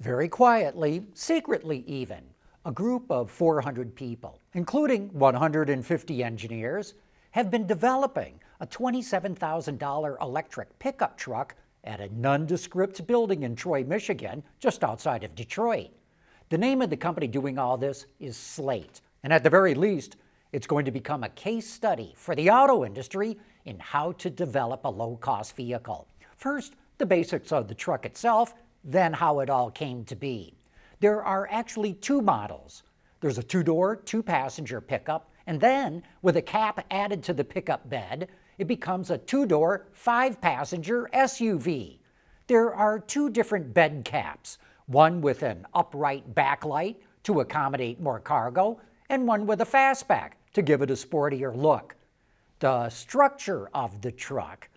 Very quietly, secretly even, a group of 400 people, including 150 engineers, have been developing a $27,000 electric pickup truck at a nondescript building in Troy, Michigan, just outside of Detroit. The name of the company doing all this is Slate, and at the very least, it's going to become a case study for the auto industry in how to develop a low-cost vehicle. First, the basics of the truck itself, then how it all came to be. There are actually two models. There's a two-door, two-passenger pickup, and then, with a cap added to the pickup bed, it becomes a two-door, five-passenger SUV. There are two different bed caps, one with an upright backlight to accommodate more cargo, and one with a fastback to give it a sportier look. The structure of the truck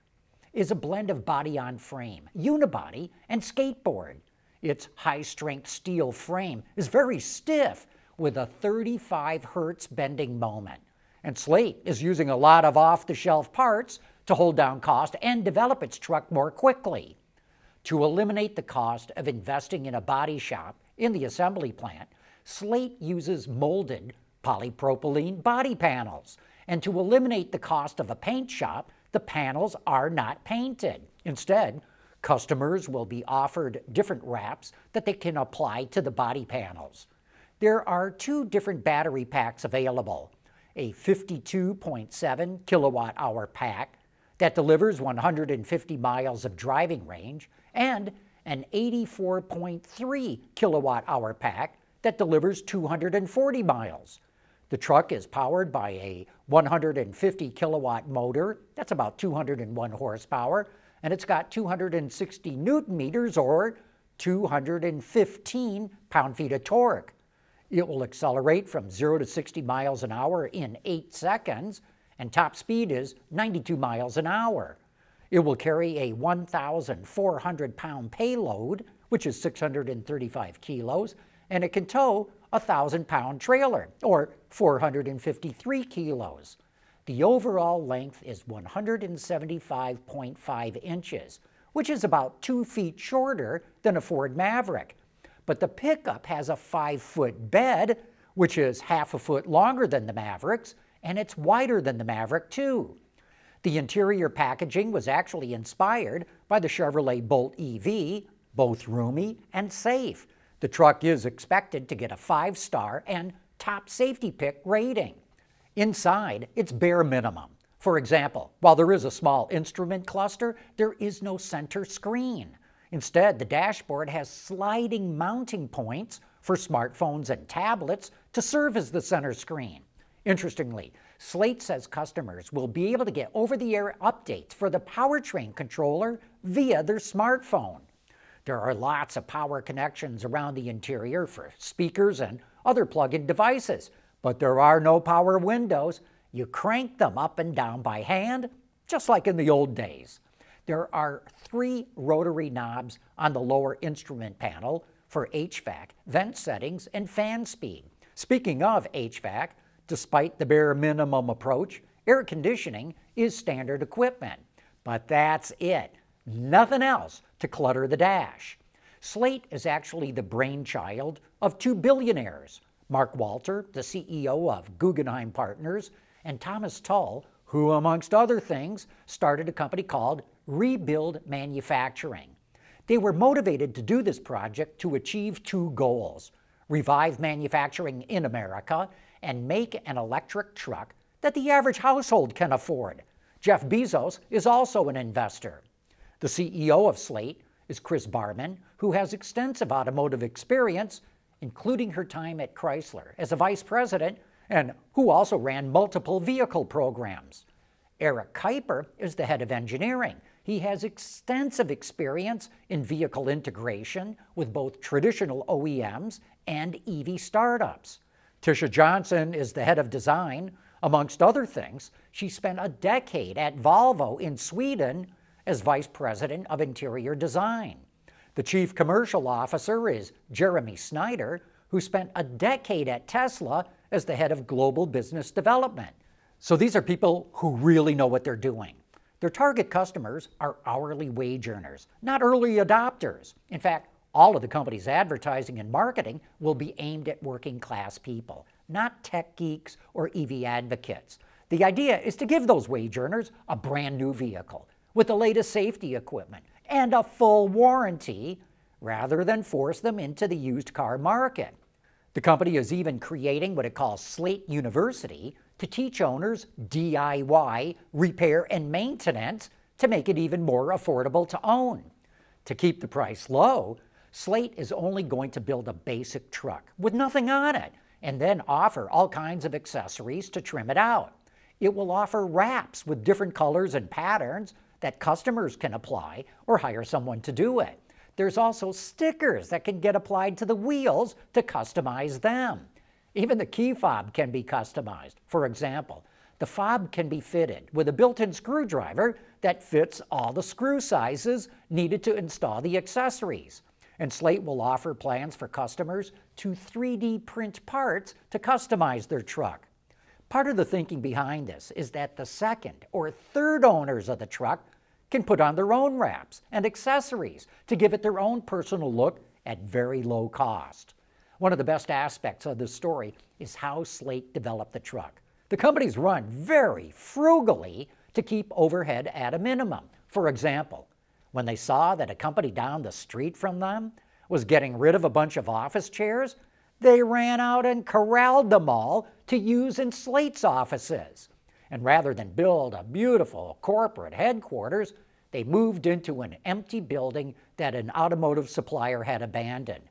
is a blend of body-on-frame, unibody, and skateboard. Its high-strength steel frame is very stiff, with a 35 Hertz bending moment. And Slate is using a lot of off-the-shelf parts to hold down cost and develop its truck more quickly. To eliminate the cost of investing in a body shop in the assembly plant, Slate uses molded polypropylene body panels. And to eliminate the cost of a paint shop, the panels are not painted. Instead, customers will be offered different wraps that they can apply to the body panels. There are two different battery packs available, a 52.7 kilowatt-hour pack that delivers 150 miles of driving range, and an 84.3 kilowatt-hour pack that delivers 240 miles. The truck is powered by a 150 kilowatt motor, that's about 201 horsepower, and it's got 260 newton meters or 215 pound-feet of torque. It will accelerate from 0 to 60 miles an hour in 8 seconds, and top speed is 92 miles an hour. It will carry a 1,400-pound payload, which is 635 kilos, and it can tow a 1,000-pound trailer, or 453 kilos. The overall length is 175.5 inches, which is about 2 feet shorter than a Ford Maverick. But the pickup has a 5-foot bed, which is half a foot longer than the Maverick's, and it's wider than the Maverick, too. The interior packaging was actually inspired by the Chevrolet Bolt EV, both roomy and safe. The truck is expected to get a 5-star and top safety pick rating. Inside, it's bare minimum. For example, while there is a small instrument cluster, there is no center screen. Instead, the dashboard has sliding mounting points for smartphones and tablets to serve as the center screen. Interestingly, Slate says customers will be able to get over-the-air updates for the powertrain controller via their smartphone. There are lots of power connections around the interior for speakers and other plug-in devices, but there are no power windows. You crank them up and down by hand, just like in the old days. There are 3 rotary knobs on the lower instrument panel for HVAC, vent settings, and fan speed. Speaking of HVAC, despite the bare minimum approach, air conditioning is standard equipment. But that's it. Nothing else to clutter the dash. Slate is actually the brainchild of 2 billionaires, Mark Walter, the CEO of Guggenheim Partners, and Thomas Tull, who, amongst other things, started a company called Rebuild Manufacturing. They were motivated to do this project to achieve 2 goals: revive manufacturing in America and make an electric truck that the average household can afford. Jeff Bezos is also an investor. The CEO of Slate is Chris Barman, who has extensive automotive experience, including her time at Chrysler as a vice president, and who also ran multiple vehicle programs. Eric Kuiper is the head of engineering. He has extensive experience in vehicle integration with both traditional OEMs and EV startups. Tisha Johnson is the head of design. Amongst other things, she spent a decade at Volvo in Sweden as vice president of interior design. The chief commercial officer is Jeremy Snyder, who spent a decade at Tesla as the head of global business development. So these are people who really know what they're doing. Their target customers are hourly wage earners, not early adopters. In fact, All of the company's advertising and marketing will be aimed at working class people, not tech geeks or EV advocates. The idea is to give those wage earners a brand new vehicle with the latest safety equipment and a full warranty, rather than force them into the used car market. The company is even creating what it calls Slate University to teach owners DIY, repair and maintenance, to make it even more affordable to own. To keep the price low, Slate is only going to build a basic truck with nothing on it and then offer all kinds of accessories to trim it out. It will offer wraps with different colors and patterns that customers can apply or hire someone to do it. There's also stickers that can get applied to the wheels to customize them. Even the key fob can be customized. For example, the fob can be fitted with a built-in screwdriver that fits all the screw sizes needed to install the accessories. And Slate will offer plans for customers to 3D print parts to customize their truck. Part of the thinking behind this is that the second or third owners of the truck can put on their own wraps and accessories to give it their own personal look at very low cost. One of the best aspects of this story is how Slate developed the truck. The company's run very frugally to keep overhead at a minimum. For example, when they saw that a company down the street from them was getting rid of a bunch of office chairs, they ran out and corralled them all to use in Slate's offices. And rather than build a beautiful corporate headquarters, they moved into an empty building that an automotive supplier had abandoned.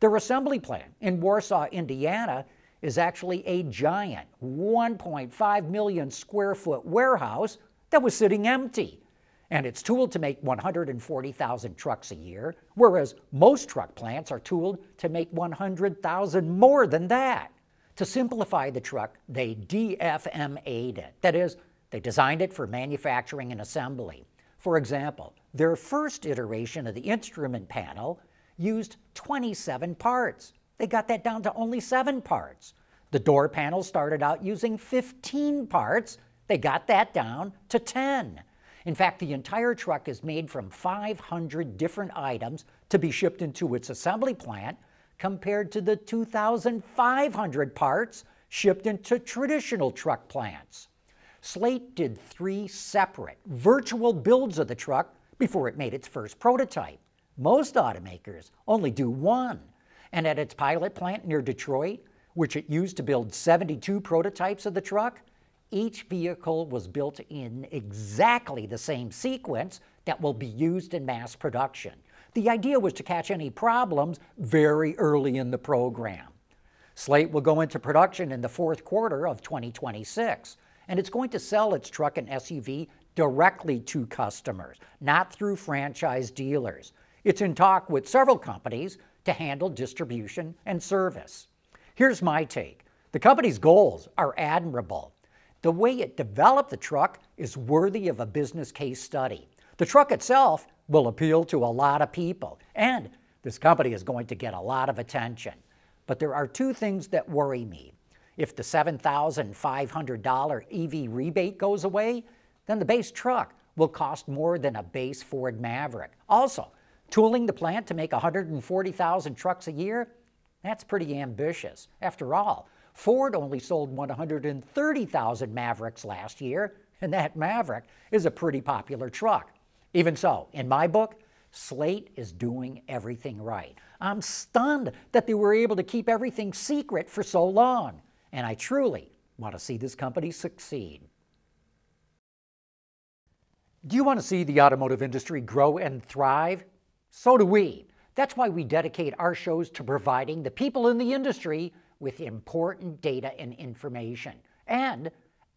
Their assembly plant in Warsaw, Indiana, is actually a giant 1.5 million square foot warehouse that was sitting empty. And it's tooled to make 140,000 trucks a year, whereas most truck plants are tooled to make 100,000 more than that. To simplify the truck, they DFMA'd it. That is, they designed it for manufacturing and assembly. For example, their first iteration of the instrument panel used 27 parts. They got that down to only 7 parts. The door panel started out using 15 parts. They got that down to 10. In fact, the entire truck is made from 500 different items to be shipped into its assembly plant, compared to the 2,500 parts shipped into traditional truck plants. Slate did 3 separate virtual builds of the truck before it made its first prototype. Most automakers only do 1. And at its pilot plant near Detroit, which it used to build 72 prototypes of the truck, each vehicle was built in exactly the same sequence that will be used in mass production. The idea was to catch any problems very early in the program. Slate will go into production in the Q4 of 2026, and it's going to sell its truck and SUV directly to customers, not through franchise dealers. It's in talk with several companies to handle distribution and service. Here's my take. The company's goals are admirable. The way it developed the truck is worthy of a business case study. The truck itself will appeal to a lot of people, and this company is going to get a lot of attention. But there are 2 things that worry me. If the $7,500 EV rebate goes away, then the base truck will cost more than a base Ford Maverick. Also, tooling the plant to make 140,000 trucks a year? That's pretty ambitious. After all, Ford only sold 130,000 Mavericks last year, and that Maverick is a pretty popular truck. Even so, in my book, Slate is doing everything right. I'm stunned that they were able to keep everything secret for so long, and I truly want to see this company succeed. Do you want to see the automotive industry grow and thrive? So do we. That's why we dedicate our shows to providing the people in the industry with important data and information, and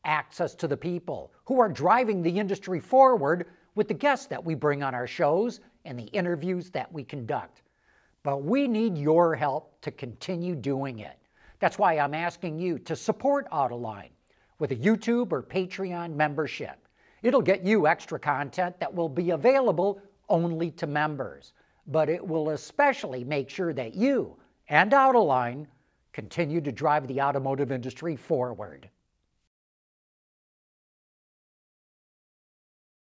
access to the people who are driving the industry forward with the guests that we bring on our shows and the interviews that we conduct. But we need your help to continue doing it. That's why I'm asking you to support AutoLine with a YouTube or Patreon membership. It'll get you extra content that will be available only to members, but it will especially make sure that you and AutoLine continue to drive the automotive industry forward.